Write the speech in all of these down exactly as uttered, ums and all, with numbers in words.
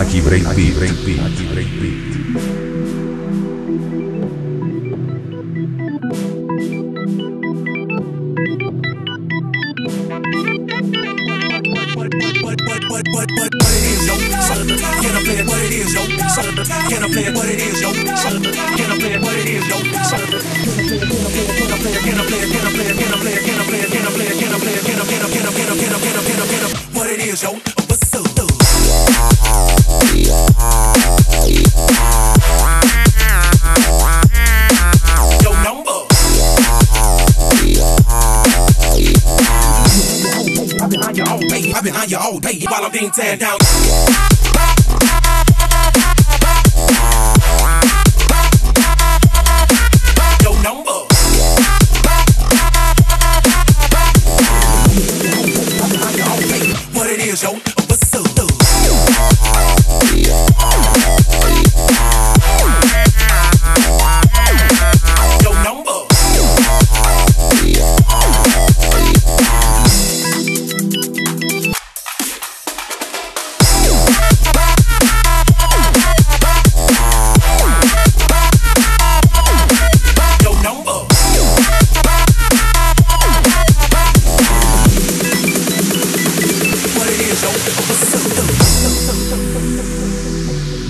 Aqui Breakbeat. Aqui Breakbeat. Stand down.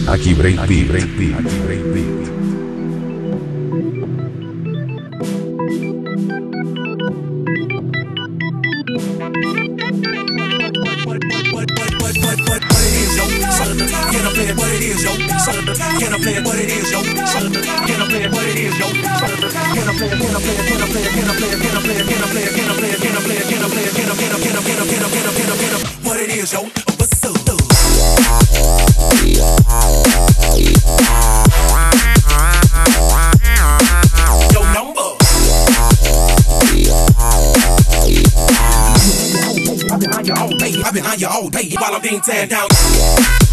Aqui Breakbeat, Breakbeat, aqui Breakbeat. I've been on you all day while I'm being teared down.